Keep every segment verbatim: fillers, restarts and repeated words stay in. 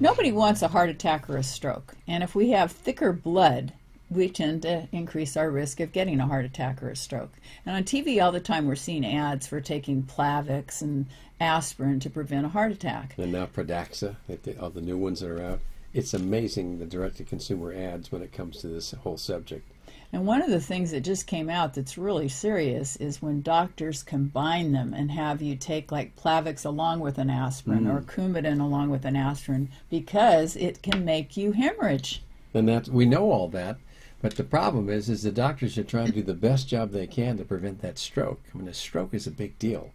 Nobody wants a heart attack or a stroke, and if we have thicker blood, we tend to increase our risk of getting a heart attack or a stroke. And on T V all the time we're seeing ads for taking Plavix and aspirin to prevent a heart attack. And now Pradaxa, all the new ones that are out. It's amazing the direct-to-consumer ads when it comes to this whole subject. And one of the things that just came out that's really serious is when doctors combine them and have you take like Plavix along with an aspirin mm. or Coumadin along with an aspirin, because it can make you hemorrhage. And that, we know all that, but the problem is is the doctors are trying to do the best job they can to prevent that stroke. I mean, a stroke is a big deal.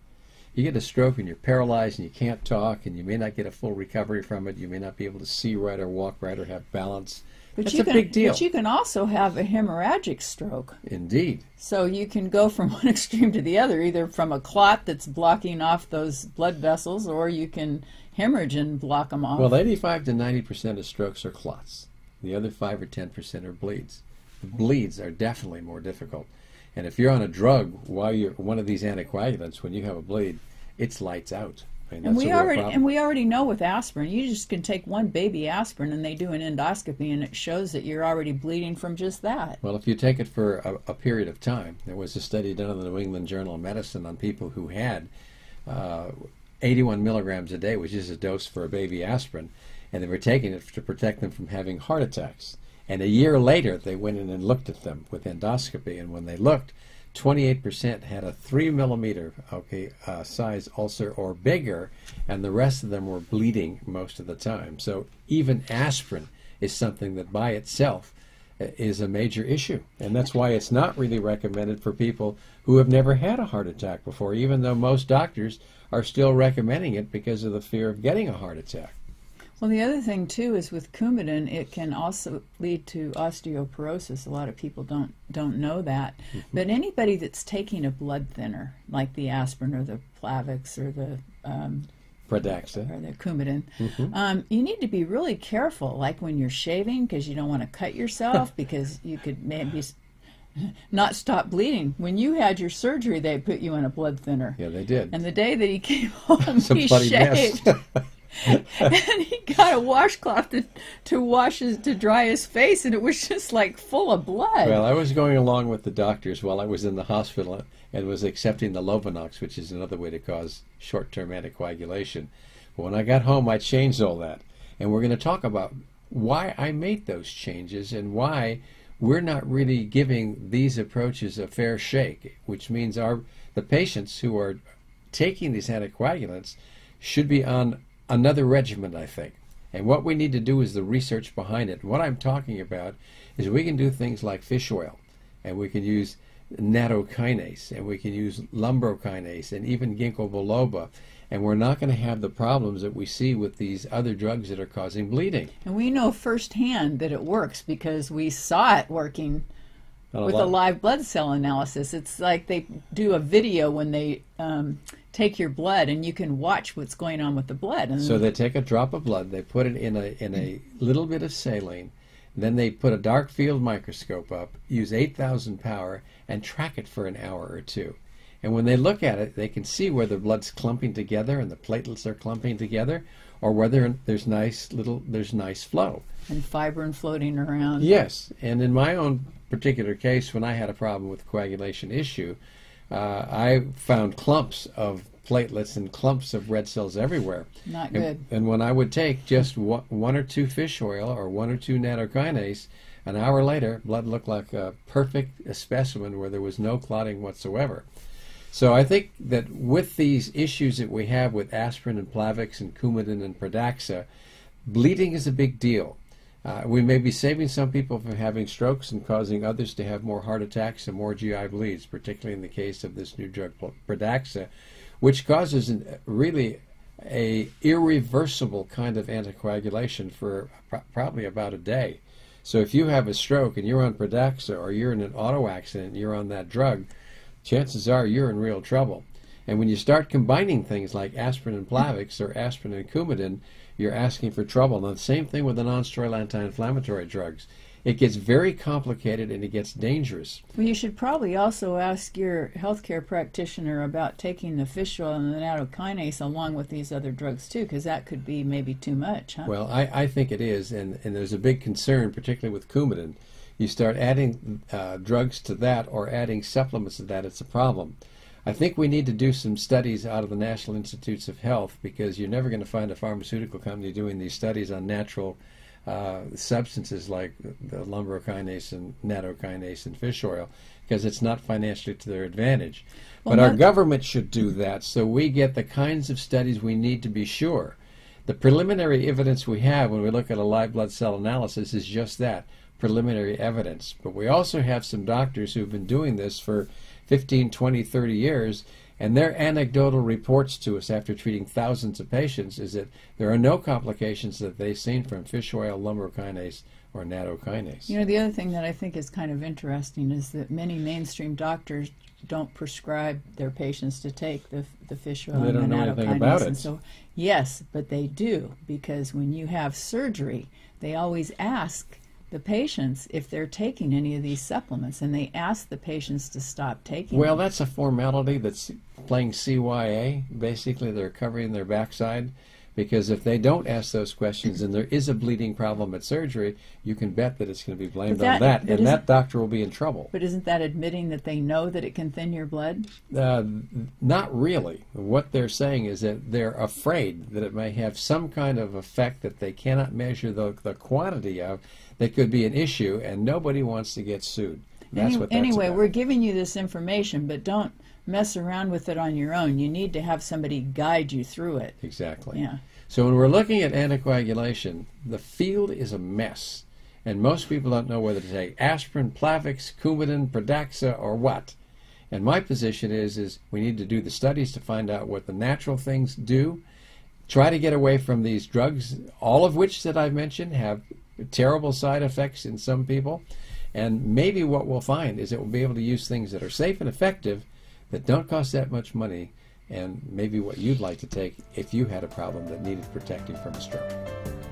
You get a stroke and you're paralyzed and you can't talk and you may not get a full recovery from it. You may not be able to see right or walk right or have balance. But That's you a can, big deal. But you can also have a hemorrhagic stroke. Indeed. So you can go from one extreme to the other, either from a clot that's blocking off those blood vessels, or you can hemorrhage and block them off. Well, eighty-five to ninety percent of strokes are clots. The other five or ten percent are bleeds. The bleeds are definitely more difficult. And if you're on a drug while you're one of these anticoagulants, when you have a bleed, it's lights out. And, and we already problem. and we already know with aspirin, you just can take one baby aspirin and they do an endoscopy and it shows that you're already bleeding from just that. Well, if you take it for a, a period of time, there was a study done in the New England Journal of Medicine on people who had uh, eighty-one milligrams a day, which is a dose for a baby aspirin, and they were taking it to protect them from having heart attacks. And a year later, they went in and looked at them with endoscopy, and when they looked, twenty-eight percent had a three millimeter okay, uh, size ulcer or bigger, and the rest of them were bleeding most of the time. So even aspirin is something that by itself is a major issue, and that's why it's not really recommended for people who have never had a heart attack before, even though most doctors are still recommending it because of the fear of getting a heart attack. Well, the other thing, too, is with Coumadin, it can also lead to osteoporosis. A lot of people don't, don't know that. Mm-hmm. But anybody that's taking a blood thinner, like the aspirin or the Plavix or the um, Pradaxa or the Coumadin, mm-hmm. um, you need to be really careful, like when you're shaving, because you don't want to cut yourself because you could maybe not stop bleeding. When you had your surgery, they put you on a blood thinner. Yeah, they did. And the day that he came home, he shaved. And he got a washcloth to to wash his to dry his face, and it was just like full of blood. Well, I was going along with the doctors while I was in the hospital and was accepting the Lovenox, which is another way to cause short-term anticoagulation. But when I got home, I changed all that, and we're going to talk about why I made those changes and why we're not really giving these approaches a fair shake, which means our the patients who are taking these anticoagulants should be on another regimen, I think. And what we need to do is the research behind it. What I'm talking about is we can do things like fish oil, and we can use nattokinase, and we can use lumbrokinase, and even ginkgo biloba, and we're not going to have the problems that we see with these other drugs that are causing bleeding. And we know firsthand that it works because we saw it working with a live blood cell analysis. It's like they do a video when they um, take your blood, and you can watch what's going on with the blood. And so they take a drop of blood, they put it in a in a little bit of saline, then they put a dark field microscope up, use eight thousand power, and track it for an hour or two. And when they look at it, they can see whether blood's clumping together and the platelets are clumping together, or whether there's nice little there's nice flow and fibrin floating around. Yes, and in my own particular case, when I had a problem with coagulation issue, uh, I found clumps of platelets and clumps of red cells everywhere. Not good. And, and when I would take just one, one or two fish oil or one or two nattokinase, an hour later, blood looked like a perfect specimen where there was no clotting whatsoever. So I think that with these issues that we have with aspirin and Plavix and Coumadin and Pradaxa, bleeding is a big deal. Uh, we may be saving some people from having strokes and causing others to have more heart attacks and more G I bleeds, particularly in the case of this new drug, Pradaxa, which causes an, really a irreversible kind of anticoagulation for pr probably about a day. So if you have a stroke and you're on Pradaxa or you're in an auto accident and you're on that drug, chances are you're in real trouble. And when you start combining things like aspirin and Plavix or aspirin and Coumadin, you're asking for trouble. Now, the same thing with the non-steroidal anti-inflammatory drugs. It gets very complicated and it gets dangerous. Well, you should probably also ask your healthcare practitioner about taking the fish oil and the nattokinase along with these other drugs too, because that could be maybe too much, huh? Well, I, I think it is, and, and there's a big concern, particularly with Coumadin. You start adding uh, drugs to that or adding supplements to that, it's a problem. I think we need to do some studies out of the National Institutes of Health, because you're never going to find a pharmaceutical company doing these studies on natural Uh, substances like the lumbrokinase and nattokinase and fish oil, because it's not financially to their advantage. Well, but our government should do that, so we get the kinds of studies we need to be sure. The preliminary evidence we have when we look at a live blood cell analysis is just that, preliminary evidence. But we also have some doctors who've been doing this for fifteen, twenty, thirty years, and their anecdotal reports to us after treating thousands of patients is that there are no complications that they've seen from fish oil, lumbrokinase, or nattokinase. You know, the other thing that I think is kind of interesting is that many mainstream doctors don't prescribe their patients to take the, the fish oil and, they don't and the know anything about it. And so, yes, but they do, because when you have surgery, they always ask the patients if they're taking any of these supplements, and they ask the patients to stop taking well, them. Well, that's a formality that's playing C Y A. Basically, they're covering their backside, because if they don't ask those questions and there is a bleeding problem at surgery, you can bet that it's going to be blamed that, on that, and that doctor will be in trouble. But isn't that admitting that they know that it can thin your blood? Uh, not really. What they're saying is that they're afraid that it may have some kind of effect that they cannot measure the, the quantity of, that could be an issue, and nobody wants to get sued. That's Any, what that's Anyway, about. We're giving you this information, but don't mess around with it on your own. You need to have somebody guide you through it. Exactly. Yeah. So when we're looking at anticoagulation, the field is a mess, and most people don't know whether to take aspirin, Plavix, Coumadin, Pradaxa, or what. And my position is, is we need to do the studies to find out what the natural things do, try to get away from these drugs, all of which that I've mentioned have terrible side effects in some people, and maybe what we'll find is that we'll be able to use things that are safe and effective that don't cost that much money, and maybe what you'd like to take if you had a problem that needed protecting from a stroke.